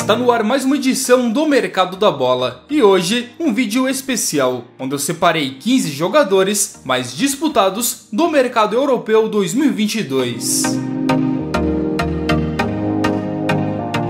Está no ar mais uma edição do Mercado da Bola e hoje um vídeo especial, onde eu separei 15 jogadores mais disputados do mercado europeu 2022.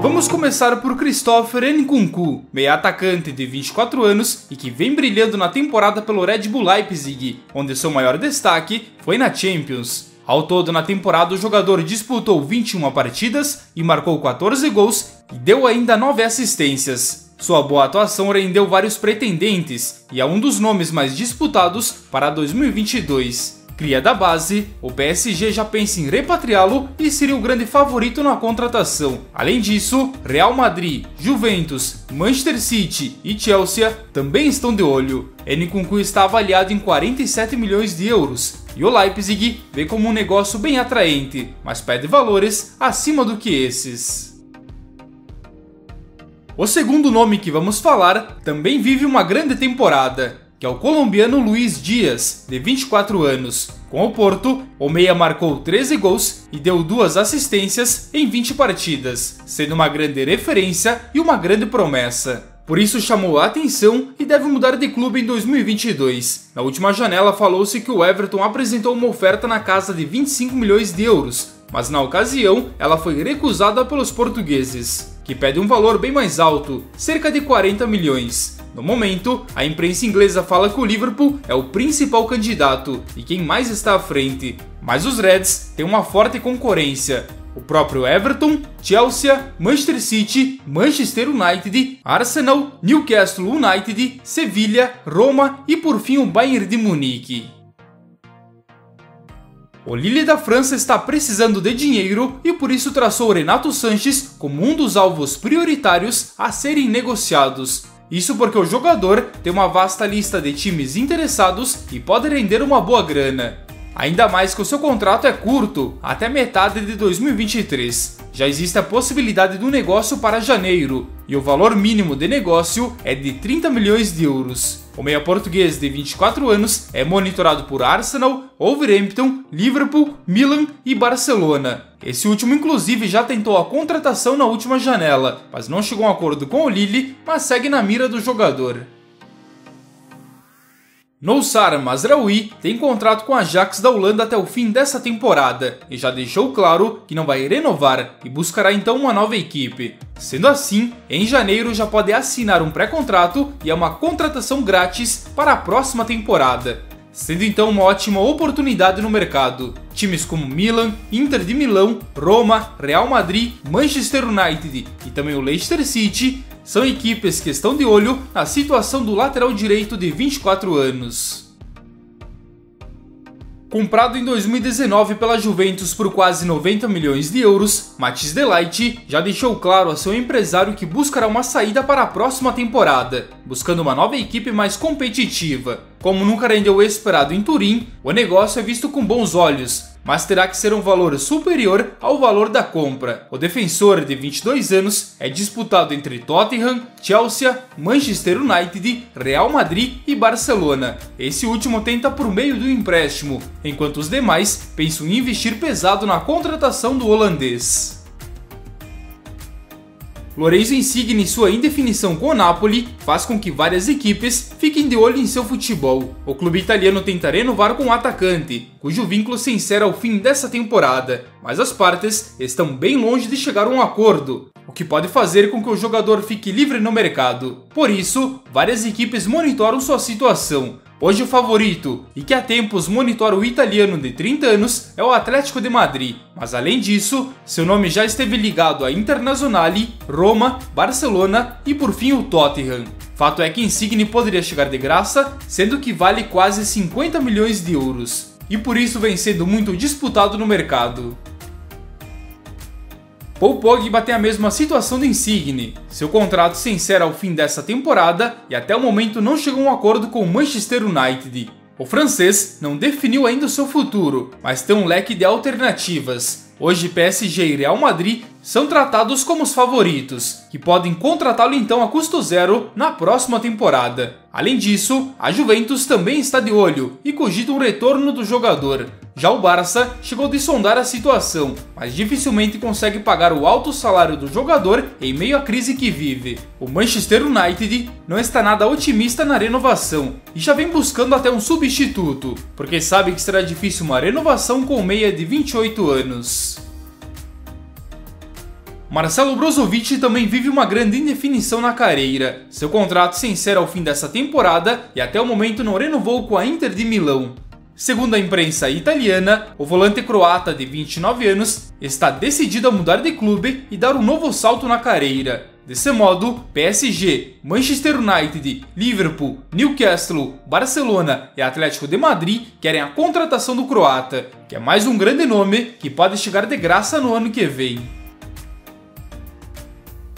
Vamos começar por Christopher Nkunku, meia atacante de 24 anos e que vem brilhando na temporada pelo Red Bull Leipzig, onde seu maior destaque foi na Champions. Ao todo na temporada o jogador disputou 21 partidas e marcou 14 gols e deu ainda 9 assistências. Sua boa atuação rendeu vários pretendentes e é um dos nomes mais disputados para 2022. Cria da base, o PSG já pensa em repatriá-lo e seria o grande favorito na contratação. Além disso, Real Madrid, Juventus, Manchester City e Chelsea também estão de olho. Nkunku está avaliado em 47 milhões de euros e o Leipzig vê como um negócio bem atraente, mas pede valores acima do que esses. O segundo nome que vamos falar também vive uma grande temporada, que é o colombiano Luis Díaz, de 24 anos. Com o Porto, o meia marcou 13 gols e deu 2 assistências em 20 partidas, sendo uma grande referência e uma grande promessa. Por isso chamou a atenção e deve mudar de clube em 2022. Na última janela falou-se que o Everton apresentou uma oferta na casa de 25 milhões de euros, mas na ocasião ela foi recusada pelos portugueses, que pede um valor bem mais alto, cerca de 40 milhões. No momento, a imprensa inglesa fala que o Liverpool é o principal candidato e quem mais está à frente, mas os Reds têm uma forte concorrência. O próprio Everton, Chelsea, Manchester City, Manchester United, Arsenal, Newcastle United, Sevilha, Roma e por fim o Bayern de Munique. O Lille da França está precisando de dinheiro e por isso traçou Renato Sanches como um dos alvos prioritários a serem negociados. Isso porque o jogador tem uma vasta lista de times interessados e pode render uma boa grana. Ainda mais que o seu contrato é curto, até metade de 2023. Já existe a possibilidade do negócio para janeiro, e o valor mínimo de negócio é de 30 milhões de euros. O meia português de 24 anos é monitorado por Arsenal, Wolverhampton, Liverpool, Milan e Barcelona. Esse último inclusive já tentou a contratação na última janela, mas não chegou a um acordo com o Lille, mas segue na mira do jogador. Noussar Mazraoui tem contrato com a Ajax da Holanda até o fim dessa temporada e já deixou claro que não vai renovar e buscará então uma nova equipe. Sendo assim, em janeiro já pode assinar um pré-contrato e é uma contratação grátis para a próxima temporada, sendo então uma ótima oportunidade no mercado. Times como Milan, Inter de Milão, Roma, Real Madrid, Manchester United e também o Leicester City são equipes que estão de olho na situação do lateral direito de 24 anos. Comprado em 2019 pela Juventus por quase 90 milhões de euros, Matthijs de Ligt já deixou claro a seu empresário que buscará uma saída para a próxima temporada, buscando uma nova equipe mais competitiva. Como nunca rendeu o esperado em Turim, o negócio é visto com bons olhos, mas terá que ser um valor superior ao valor da compra. O defensor de 22 anos é disputado entre Tottenham, Chelsea, Manchester United, Real Madrid e Barcelona. Esse último tenta por meio do empréstimo, enquanto os demais pensam em investir pesado na contratação do holandês. Lorenzo Insigne e sua indefinição com o Napoli faz com que várias equipes fiquem de olho em seu futebol. O clube italiano tenta renovar com o atacante, cujo vínculo se encerra ao fim dessa temporada, mas as partes estão bem longe de chegar a um acordo, o que pode fazer com que o jogador fique livre no mercado. Por isso, várias equipes monitoram sua situação. Hoje o favorito, e que há tempos monitora o italiano de 30 anos, é o Atlético de Madrid, mas além disso, seu nome já esteve ligado a Internazionale, Roma, Barcelona e por fim o Tottenham. Fato é que Insigne poderia chegar de graça, sendo que vale quase 50 milhões de euros, e por isso vem sendo muito disputado no mercado. Paul Pogba tem a mesma situação do Insigne. Seu contrato se encerra ao fim dessa temporada e até o momento não chegou a um acordo com o Manchester United. O francês não definiu ainda o seu futuro, mas tem um leque de alternativas. Hoje PSG e Real Madrid são tratados como os favoritos, que podem contratá-lo então a custo zero na próxima temporada. Além disso, a Juventus também está de olho e cogita um retorno do jogador. Já o Barça chegou de sondar a situação, mas dificilmente consegue pagar o alto salário do jogador em meio à crise que vive. O Manchester United não está nada otimista na renovação e já vem buscando até um substituto, porque sabe que será difícil uma renovação com o meia de 28 anos. Marcelo Brozovic também vive uma grande indefinição na carreira. Seu contrato se encerra ao fim dessa temporada e até o momento não renovou com a Inter de Milão. Segundo a imprensa italiana, o volante croata de 29 anos está decidido a mudar de clube e dar um novo salto na carreira. Desse modo, PSG, Manchester United, Liverpool, Newcastle, Barcelona e Atlético de Madrid querem a contratação do croata, que é mais um grande nome que pode chegar de graça no ano que vem.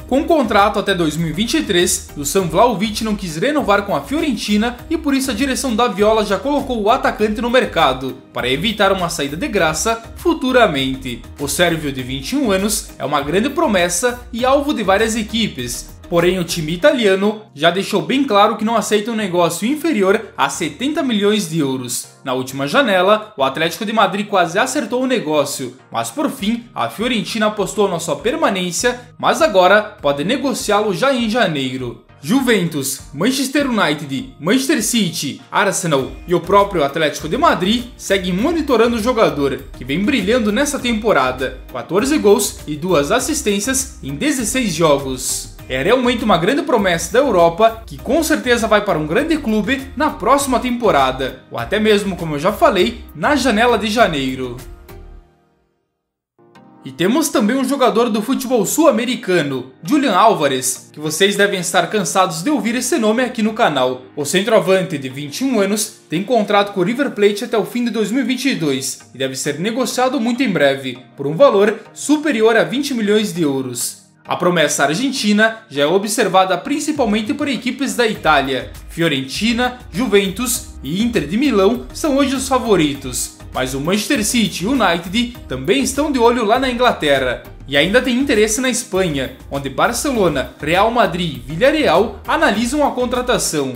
Com um contrato até 2023, Dusan Vlahovic não quis renovar com a Fiorentina e por isso a direção da Viola já colocou o atacante no mercado, para evitar uma saída de graça futuramente. O sérvio de 21 anos é uma grande promessa e alvo de várias equipes, porém o time italiano já deixou bem claro que não aceita um negócio inferior a 70 milhões de euros. Na última janela, o Atlético de Madrid quase acertou o negócio, mas por fim a Fiorentina apostou na sua permanência, mas agora pode negociá-lo já em janeiro. Juventus, Manchester United, Manchester City, Arsenal e o próprio Atlético de Madrid seguem monitorando o jogador, que vem brilhando nessa temporada, 14 gols e 2 assistências em 16 jogos. É realmente uma grande promessa da Europa que com certeza vai para um grande clube na próxima temporada, ou até mesmo, como eu já falei, na janela de janeiro. E temos também um jogador do futebol sul-americano, Julian Álvarez, que vocês devem estar cansados de ouvir esse nome aqui no canal. O centroavante de 21 anos tem contrato com o River Plate até o fim de 2022 e deve ser negociado muito em breve, por um valor superior a 20 milhões de euros. A promessa argentina já é observada principalmente por equipes da Itália. Fiorentina, Juventus e Inter de Milão são hoje os favoritos, mas o Manchester City e o United também estão de olho lá na Inglaterra. E ainda tem interesse na Espanha, onde Barcelona, Real Madrid e Villarreal analisam a contratação.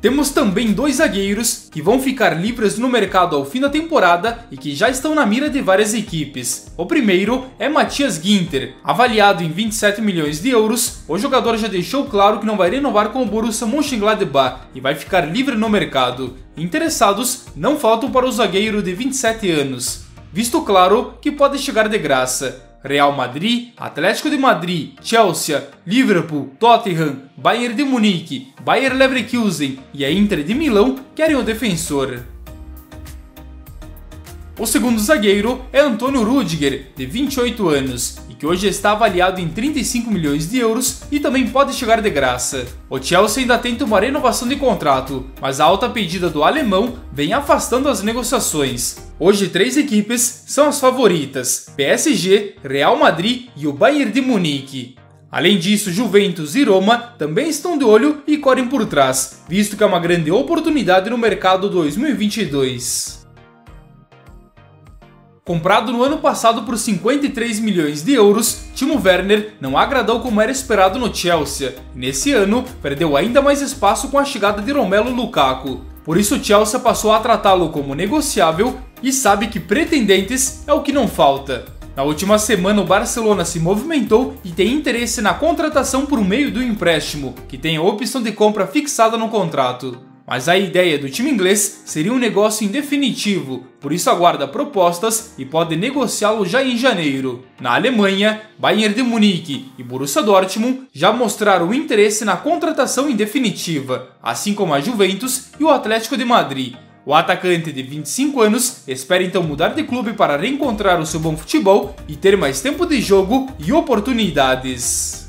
Temos também 2 zagueiros que vão ficar livres no mercado ao fim da temporada e que já estão na mira de várias equipes. O primeiro é Matthias Ginter. Avaliado em 27 milhões de euros, o jogador já deixou claro que não vai renovar com o Borussia Mönchengladbach e vai ficar livre no mercado. Interessados não faltam para o zagueiro de 27 anos, visto claro que pode chegar de graça. Real Madrid, Atlético de Madrid, Chelsea, Liverpool, Tottenham, Bayern de Munique, Bayer Leverkusen e a Inter de Milão querem o defensor. O segundo zagueiro é Antonio Rudiger, de 28 anos, e que hoje está avaliado em 35 milhões de euros e também pode chegar de graça. O Chelsea ainda tenta uma renovação de contrato, mas a alta pedida do alemão vem afastando as negociações. Hoje 3 equipes são as favoritas: PSG, Real Madrid e o Bayern de Munique. Além disso, Juventus e Roma também estão de olho e correm por trás, visto que é uma grande oportunidade no mercado 2022. Comprado no ano passado por 53 milhões de euros, Timo Werner não agradou como era esperado no Chelsea. Nesse ano, perdeu ainda mais espaço com a chegada de Romelu Lukaku. Por isso o Chelsea passou a tratá-lo como negociável e sabe que pretendentes é o que não falta. Na última semana o Barcelona se movimentou e tem interesse na contratação por meio do empréstimo, que tem a opção de compra fixada no contrato. Mas a ideia do time inglês seria um negócio indefinitivo, por isso aguarda propostas e pode negociá-lo já em janeiro. Na Alemanha, Bayern de Munique e Borussia Dortmund já mostraram interesse na contratação indefinitiva, assim como a Juventus e o Atlético de Madrid. O atacante de 25 anos espera então mudar de clube para reencontrar o seu bom futebol e ter mais tempo de jogo e oportunidades.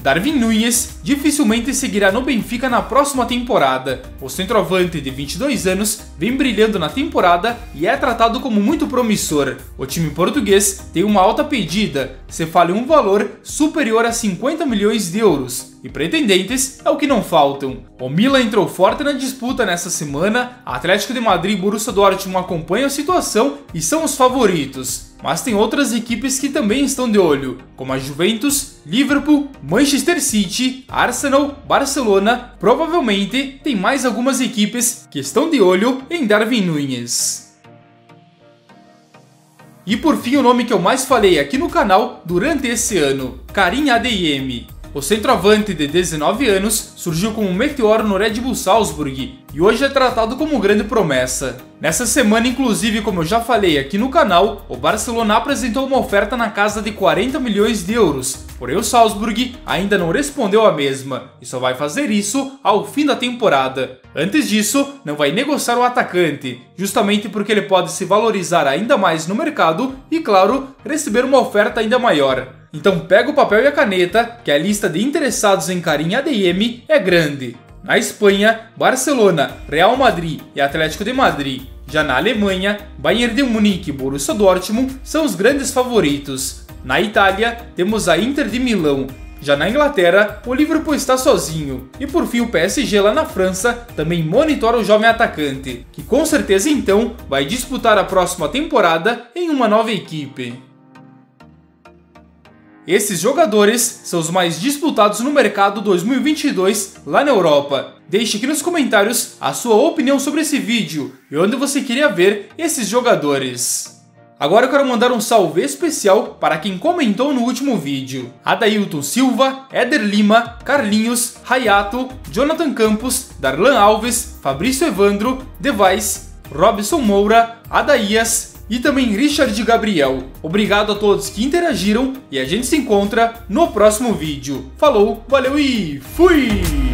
Darwin Núñez dificilmente seguirá no Benfica na próxima temporada. O centroavante de 22 anos vem brilhando na temporada e é tratado como muito promissor. O time português tem uma alta pedida, se fala em um valor superior a 50 milhões de euros, e pretendentes é o que não faltam. O Milan entrou forte na disputa nessa semana, Atlético de Madrid e Borussia Dortmund acompanham a situação e são os favoritos. Mas tem outras equipes que também estão de olho, como a Juventus, Liverpool, Manchester City, Arsenal, Barcelona. Provavelmente tem mais algumas equipes que estão de olho em Darwin Núñez. E por fim, o nome que eu mais falei aqui no canal durante esse ano, Karim Adeyemi. O centroavante de 19 anos surgiu como um meteoro no Red Bull Salzburg e hoje é tratado como grande promessa. Nessa semana, inclusive, como eu já falei aqui no canal, o Barcelona apresentou uma oferta na casa de 40 milhões de euros, porém o Salzburg ainda não respondeu à mesma e só vai fazer isso ao fim da temporada. Antes disso, não vai negociar o atacante, justamente porque ele pode se valorizar ainda mais no mercado e, claro, receber uma oferta ainda maior. Então pega o papel e a caneta, que a lista de interessados em Karim Adeyemi é grande. Na Espanha, Barcelona, Real Madrid e Atlético de Madrid. Já na Alemanha, Bayern de Munique e Borussia Dortmund são os grandes favoritos. Na Itália, temos a Inter de Milão. Já na Inglaterra, o Liverpool está sozinho. E por fim, o PSG lá na França também monitora o jovem atacante, que com certeza então vai disputar a próxima temporada em uma nova equipe. Esses jogadores são os mais disputados no mercado 2022 lá na Europa. Deixe aqui nos comentários a sua opinião sobre esse vídeo e onde você queria ver esses jogadores. Agora eu quero mandar um salve especial para quem comentou no último vídeo: Adailton Silva, Éder Lima, Carlinhos, Hayato, Jonathan Campos, Darlan Alves, Fabrício Evandro, Devais, Robson Moura, Adaías e também Richard Gabriel. Obrigado a todos que interagiram e a gente se encontra no próximo vídeo. Falou, valeu e fui!